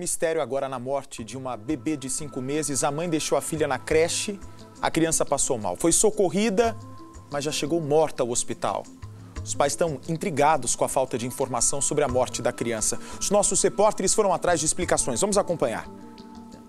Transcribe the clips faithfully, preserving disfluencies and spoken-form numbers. Mistério agora na morte de uma bebê de cinco meses. A mãe deixou a filha na creche, a criança passou mal. Foi socorrida, mas já chegou morta ao hospital. Os pais estão intrigados com a falta de informação sobre a morte da criança. Os nossos repórteres foram atrás de explicações. Vamos acompanhar.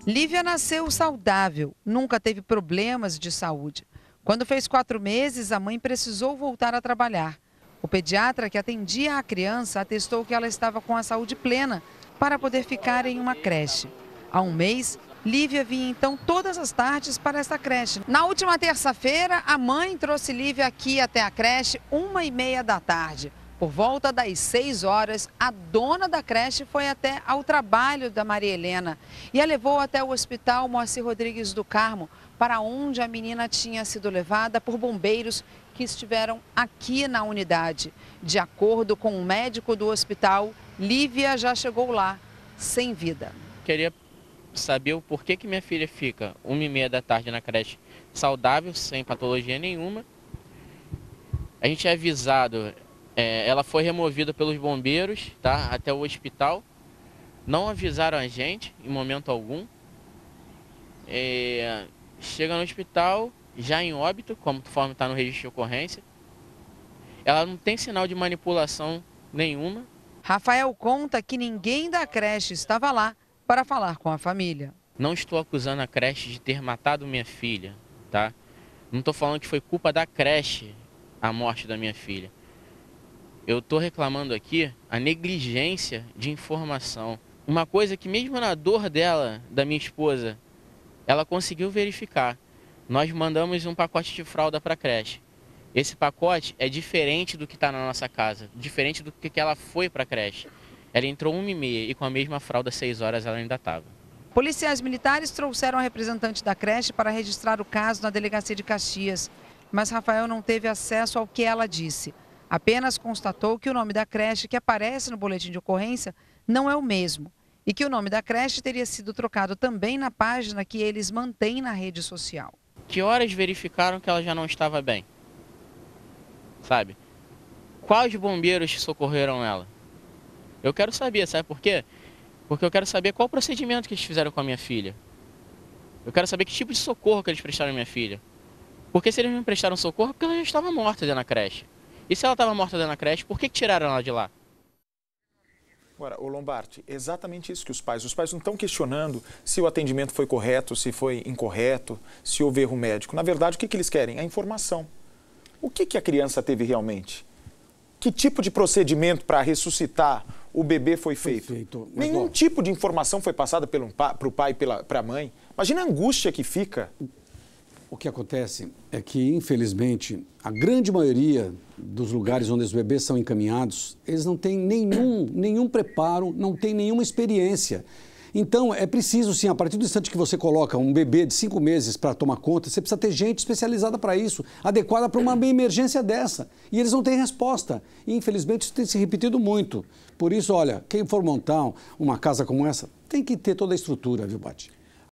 Lívia nasceu saudável, nunca teve problemas de saúde. Quando fez quatro meses, a mãe precisou voltar a trabalhar. O pediatra que atendia a criança atestou que ela estava com a saúde plena para poder ficar em uma creche. Há um mês, Lívia vinha então todas as tardes para essa creche. Na última terça-feira, a mãe trouxe Lívia aqui até a creche, uma e meia da tarde. Por volta das seis horas, a dona da creche foi até ao trabalho da Maria Helena e a levou até o hospital Moacir Rodrigues do Carmo, para onde a menina tinha sido levada por bombeiros que estiveram aqui na unidade. De acordo com o médico do hospital, Lívia já chegou lá sem vida. Queria saber o porquê que minha filha fica uma e meia da tarde na creche saudável, sem patologia nenhuma. A gente é avisado, é, ela foi removida pelos bombeiros, tá, até o hospital. Não avisaram a gente em momento algum. É... Chega no hospital, já em óbito, conforme está no registro de ocorrência. Ela não tem sinal de manipulação nenhuma. Rafael conta que ninguém da creche estava lá para falar com a família. Não estou acusando a creche de ter matado minha filha, tá? Não estou falando que foi culpa da creche a morte da minha filha. Eu estou reclamando aqui a negligência de informação. Uma coisa que mesmo na dor dela, da minha esposa, ela conseguiu verificar. Nós mandamos um pacote de fralda para a creche. Esse pacote é diferente do que está na nossa casa, diferente do que ela foi para a creche. Ela entrou uma e meia e com a mesma fralda, seis horas, ela ainda estava. Policiais militares trouxeram a representante da creche para registrar o caso na delegacia de Caxias, mas Rafael não teve acesso ao que ela disse. Apenas constatou que o nome da creche que aparece no boletim de ocorrência não é o mesmo. E que o nome da creche teria sido trocado também na página que eles mantêm na rede social. Que horas verificaram que ela já não estava bem? Sabe? Quais bombeiros socorreram ela? Eu quero saber, sabe por quê? Porque eu quero saber qual o procedimento que eles fizeram com a minha filha. Eu quero saber que tipo de socorro que eles prestaram à minha filha. Porque se eles não prestaram socorro, porque ela já estava morta dentro da creche. E se ela estava morta dentro da creche, por que tiraram ela de lá? Agora, o Lombardi, exatamente isso que os pais, os pais não estão questionando se o atendimento foi correto, se foi incorreto, se houve erro médico. Na verdade, o que, que eles querem? A informação. O que, que a criança teve realmente? Que tipo de procedimento para ressuscitar o bebê foi feito? Foi feito. Nenhum tipo de informação foi passada para o pai e para a mãe. Imagina a angústia que fica. O que acontece é que, infelizmente, a grande maioria dos lugares onde os bebês são encaminhados, eles não têm nenhum, nenhum preparo, não têm nenhuma experiência. Então, é preciso sim, a partir do instante que você coloca um bebê de cinco meses para tomar conta, você precisa ter gente especializada para isso, adequada para uma emergência dessa. E eles não têm resposta. E, infelizmente, isso tem se repetido muito. Por isso, olha, quem for montar uma casa como essa, tem que ter toda a estrutura, viu, Paty?